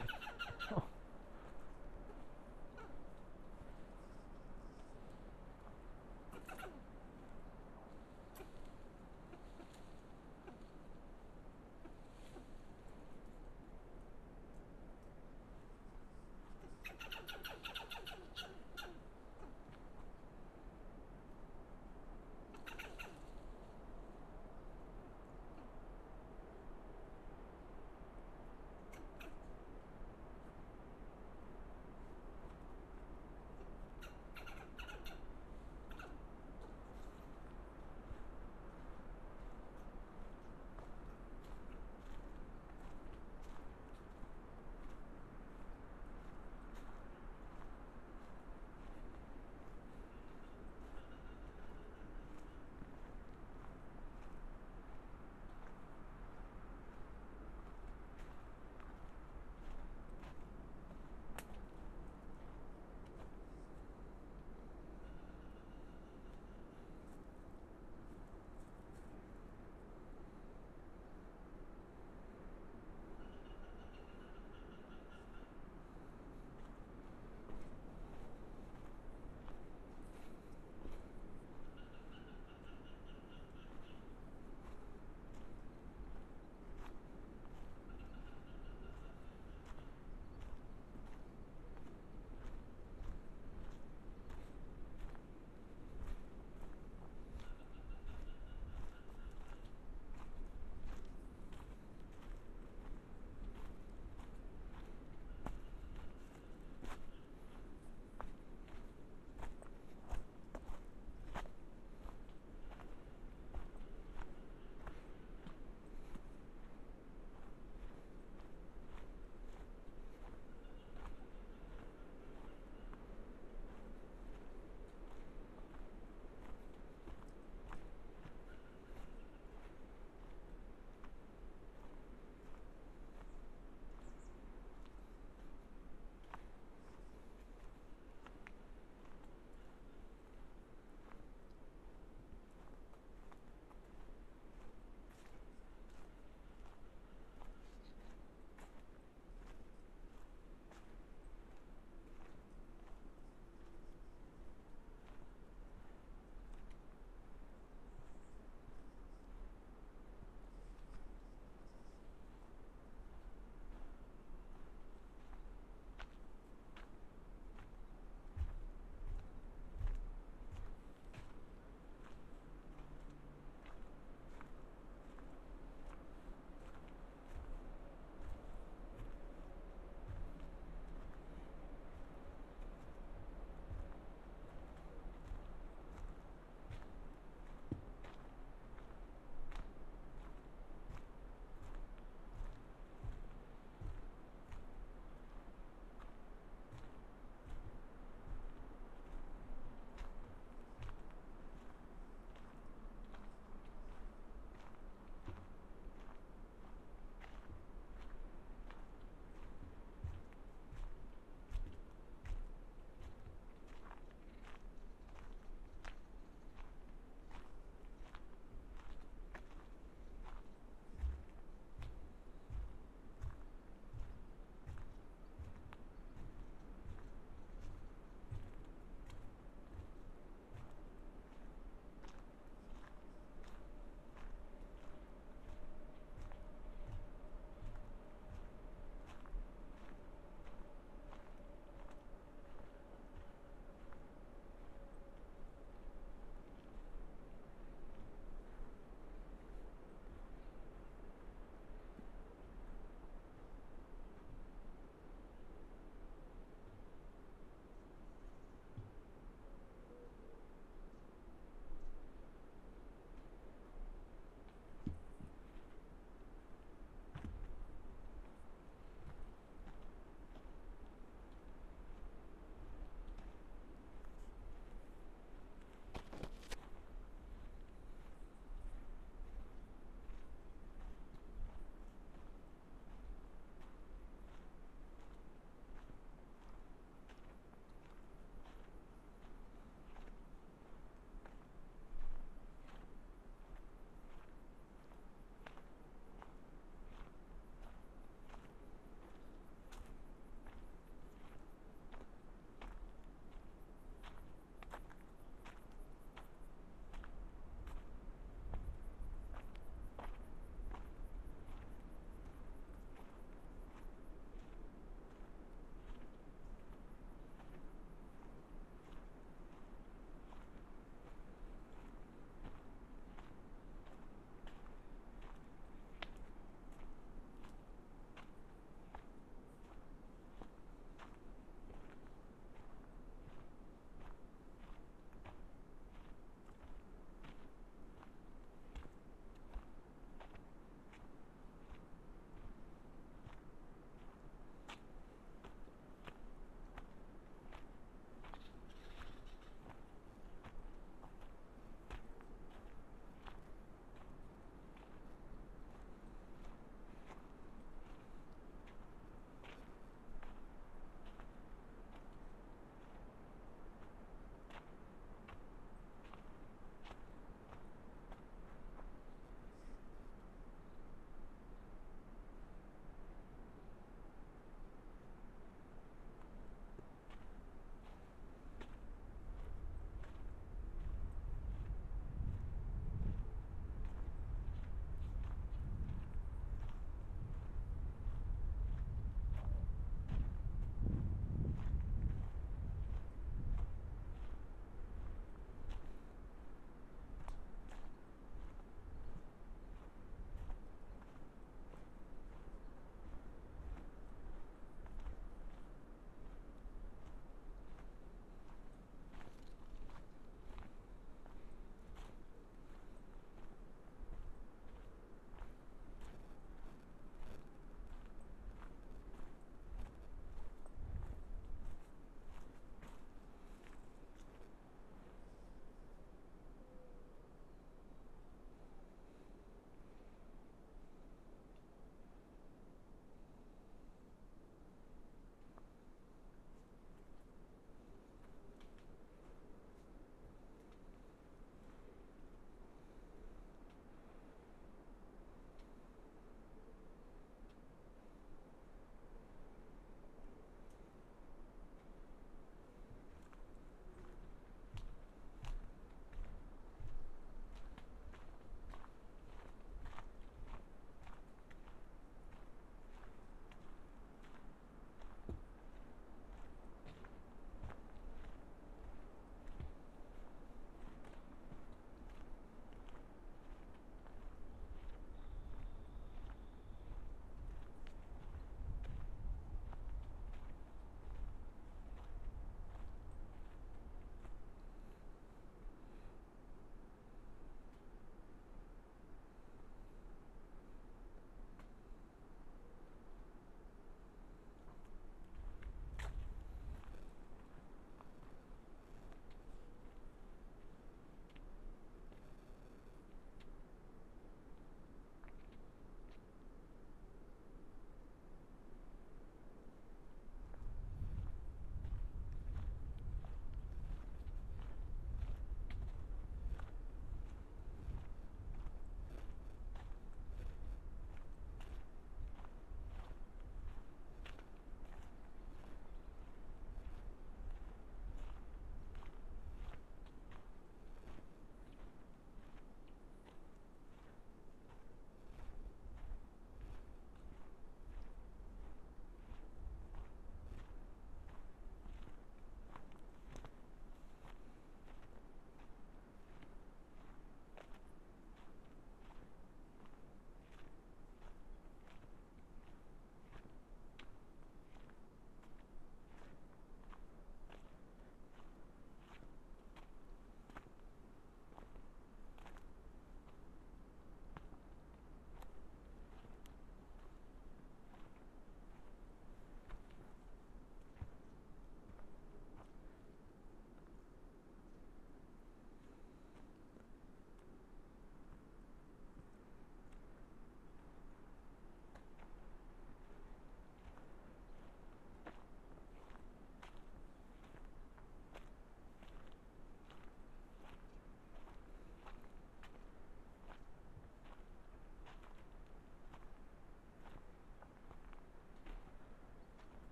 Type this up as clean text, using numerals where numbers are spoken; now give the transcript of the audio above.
cool.